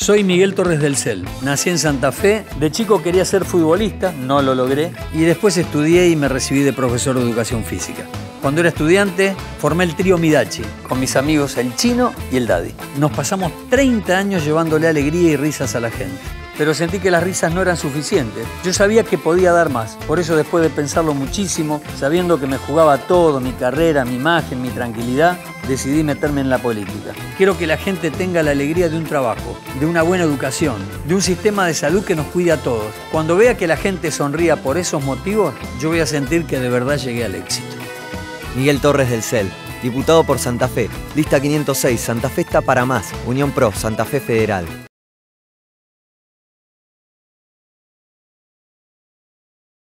Soy Miguel Torres Del Sel, nací en Santa Fe, de chico quería ser futbolista, no lo logré, y después estudié y me recibí de profesor de educación física. Cuando era estudiante, formé el trío Midachi, con mis amigos el Chino y el Daddy. Nos pasamos 30 años llevándole alegría y risas a la gente. Pero sentí que las risas no eran suficientes. Yo sabía que podía dar más. Por eso, después de pensarlo muchísimo, sabiendo que me jugaba todo, mi carrera, mi imagen, mi tranquilidad, decidí meterme en la política. Quiero que la gente tenga la alegría de un trabajo, de una buena educación, de un sistema de salud que nos cuide a todos. Cuando vea que la gente sonría por esos motivos, yo voy a sentir que de verdad llegué al éxito. Miguel Torres Del Sel, diputado por Santa Fe. Lista 506, Santa Fe está para más. Unión Pro, Santa Fe Federal.